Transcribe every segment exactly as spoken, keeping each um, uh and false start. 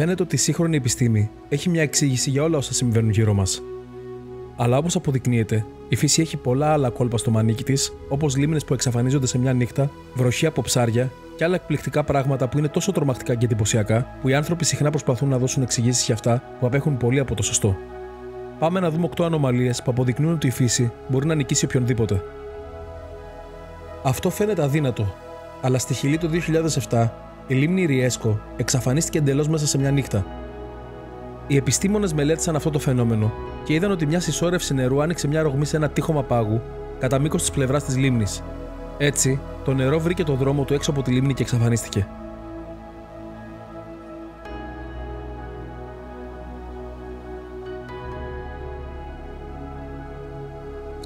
Φαίνεται ότι η σύγχρονη επιστήμη έχει μια εξήγηση για όλα όσα συμβαίνουν γύρω μας. Αλλά όπως αποδεικνύεται, η φύση έχει πολλά άλλα κόλπα στο μανίκι της, όπως λίμνες που εξαφανίζονται σε μια νύχτα, βροχή από ψάρια και άλλα εκπληκτικά πράγματα που είναι τόσο τρομακτικά και εντυπωσιακά, που οι άνθρωποι συχνά προσπαθούν να δώσουν εξηγήσεις για αυτά που απέχουν πολύ από το σωστό. Πάμε να δούμε οκτώ ανομαλίες που αποδεικνύουν ότι η φύση μπορεί να νικήσει οποιονδήποτε. Αυτό φαίνεται αδύνατο, αλλά στη Χιλή το δύο χιλιάδες επτά η λίμνη Ριέσκο εξαφανίστηκε εντελώς μέσα σε μια νύχτα. Οι επιστήμονες μελέτησαν αυτό το φαινόμενο και είδαν ότι μια συσσόρευση νερού άνοιξε μια ρογμή σε ένα τείχομα πάγου κατά μήκος της πλευράς της λίμνης. Έτσι, το νερό βρήκε το δρόμο του έξω από τη λίμνη και εξαφανίστηκε.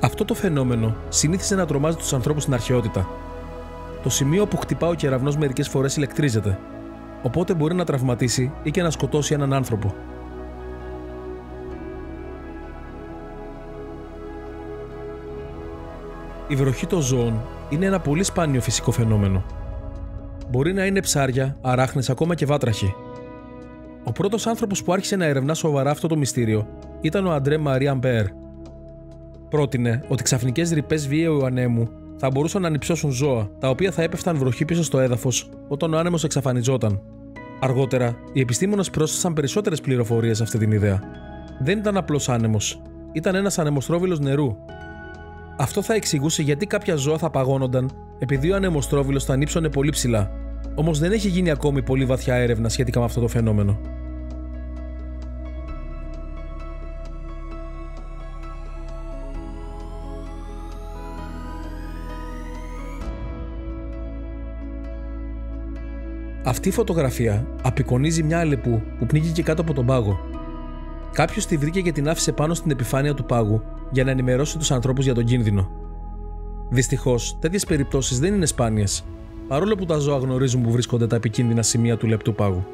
Αυτό το φαινόμενο συνήθιζε να τρομάζει τους ανθρώπους στην αρχαιότητα. Το σημείο που χτυπά ο κεραυνός μερικές φορές ηλεκτρίζεται, οπότε μπορεί να τραυματίσει ή και να σκοτώσει έναν άνθρωπο. Η βροχή των ζώων είναι ένα πολύ σπάνιο φυσικό φαινόμενο. Μπορεί να είναι ψάρια, αράχνες, ακόμα και βάτραχοι. Ο πρώτος άνθρωπος που άρχισε να ερευνά σοβαρά αυτό το μυστήριο ήταν ο Αντρέ Μαρί Αμπέρ. Πρότεινε ότι ξαφνικές ρηπές βίαιου ανέμου θα μπορούσαν να ανυψώσουν ζώα, τα οποία θα έπεφταν βροχή πίσω στο έδαφος όταν ο άνεμος εξαφανιζόταν. Αργότερα, οι επιστήμονες πρόσθεσαν περισσότερες πληροφορίες σε αυτή την ιδέα. Δεν ήταν απλώς άνεμος, ήταν ένας ανεμοστρόβιλος νερού. Αυτό θα εξηγούσε γιατί κάποια ζώα θα παγώνονταν επειδή ο ανεμοστρόβιλος θα ανύψωνε πολύ ψηλά. Όμως δεν έχει γίνει ακόμη πολύ βαθιά έρευνα σχετικά με αυτό το φαινόμενο. Αυτή η φωτογραφία απεικονίζει μια αλεπού που πνίγηκε κάτω από τον πάγο. Κάποιος τη βρήκε και την άφησε πάνω στην επιφάνεια του πάγου για να ενημερώσει τους ανθρώπους για τον κίνδυνο. Δυστυχώς, τέτοιες περιπτώσεις δεν είναι σπάνιες, παρόλο που τα ζώα γνωρίζουν που βρίσκονται τα επικίνδυνα σημεία του λεπτού πάγου.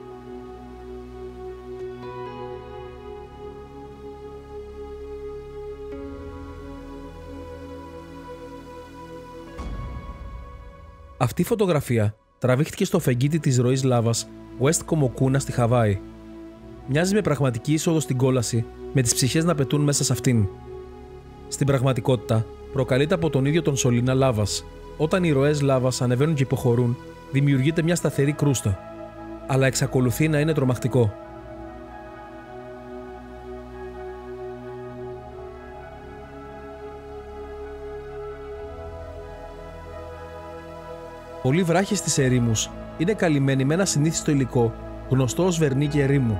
Αυτή η φωτογραφία τραβήχτηκε στο φεγγίτι της ροής λάβας West Komokuna στη Χαβάη. Μοιάζει με πραγματική είσοδο στην κόλαση, με τις ψυχές να πετούν μέσα σε αυτήν. Στην πραγματικότητα, προκαλείται από τον ίδιο τον σωλήνα λάβας. Όταν οι ροές λάβας ανεβαίνουν και υποχωρούν, δημιουργείται μια σταθερή κρούστα. Αλλά εξακολουθεί να είναι τρομακτικό. Πολλοί βράχοι στις ερήμους είναι καλυμμένοι με ένα συνήθιστο υλικό γνωστό ως βερνίκι ερήμου.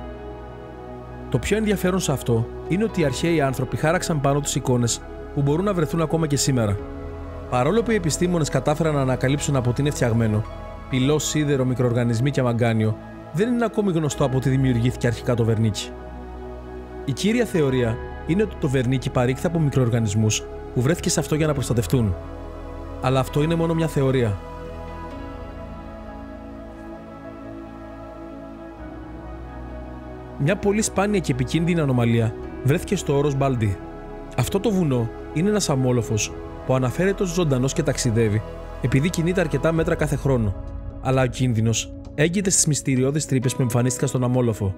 Το πιο ενδιαφέρον σε αυτό είναι ότι οι αρχαίοι άνθρωποι χάραξαν πάνω τους εικόνες που μπορούν να βρεθούν ακόμα και σήμερα. Παρόλο που οι επιστήμονες κατάφεραν να ανακαλύψουν από τι είναι φτιαγμένο, πυλό, σίδερο, μικροοργανισμοί και μαγκάνιο, δεν είναι ακόμη γνωστό από τι δημιουργήθηκε αρχικά το βερνίκι. Η κύρια θεωρία είναι ότι το βερνίκι παρήχθη από μικροοργανισμούς που βρέθηκε σε αυτό για να προστατευτούν. Αλλά αυτό είναι μόνο μια θεωρία. Μια πολύ σπάνια και επικίνδυνη ανομαλία βρέθηκε στο όρος Μπάλντι. Αυτό το βουνό είναι ένας αμόλοφος που αναφέρεται ως ζωντανός και ταξιδεύει, επειδή κινείται αρκετά μέτρα κάθε χρόνο. Αλλά ο κίνδυνος έγκυται στις μυστηριώδεις τρύπες που εμφανίστηκαν στον αμόλοφο.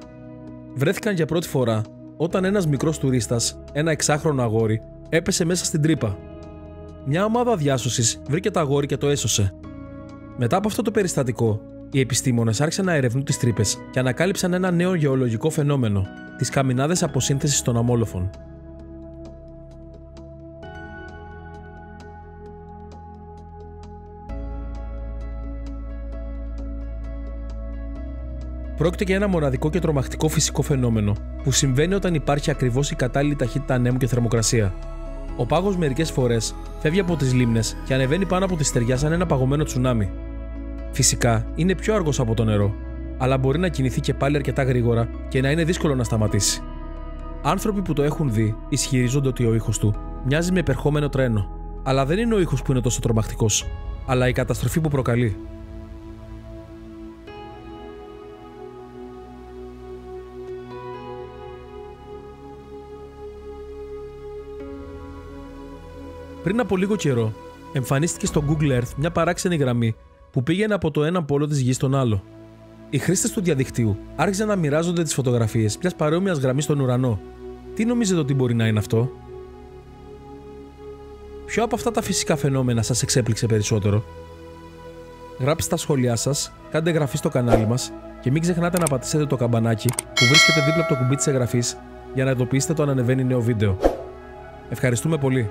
Βρέθηκαν για πρώτη φορά όταν ένας μικρός τουρίστας, ένα εξάχρονο αγόρι, έπεσε μέσα στην τρύπα. Μια ομάδα διάσωσης βρήκε το αγόρι και το έσωσε. Μετά από αυτό το περιστατικό, οι επιστήμονες άρχισαν να ερευνούν τις τρύπες και ανακάλυψαν ένα νέο γεωλογικό φαινόμενο, τις καμινάδες αποσύνθεσης των αμόλοφων. Πρόκειται για ένα μοναδικό και τρομακτικό φυσικό φαινόμενο που συμβαίνει όταν υπάρχει ακριβώς η κατάλληλη ταχύτητα ανέμου και θερμοκρασία. Ο πάγος μερικές φορές φεύγει από τις λίμνες και ανεβαίνει πάνω από τη στεριά σαν ένα παγωμένο τσουνάμι. Φυσικά είναι πιο αργός από το νερό, αλλά μπορεί να κινηθεί και πάλι αρκετά γρήγορα και να είναι δύσκολο να σταματήσει. Άνθρωποι που το έχουν δει ισχυρίζονται ότι ο ήχος του μοιάζει με επερχόμενο τρένο, αλλά δεν είναι ο ήχος που είναι τόσο τρομακτικός, αλλά η καταστροφή που προκαλεί. Πριν από λίγο καιρό, εμφανίστηκε στο Google Earth μια παράξενη γραμμή που πήγαινε από το ένα πόλο της γης στον άλλο. Οι χρήστες του διαδικτύου άρχισαν να μοιράζονται τις φωτογραφίες μιας παρόμοιας γραμμής στον ουρανό. Τι νομίζετε ότι μπορεί να είναι αυτό? Ποιο από αυτά τα φυσικά φαινόμενα σας εξέπληξε περισσότερο? Γράψτε τα σχόλιά σας, κάντε εγγραφή στο κανάλι μας και μην ξεχνάτε να πατήσετε το καμπανάκι που βρίσκεται δίπλα από το κουμπί της εγγραφής για να ειδοποιήσετε το αν ανεβαίνει νέο βίντεο. Ευχαριστούμε πολύ!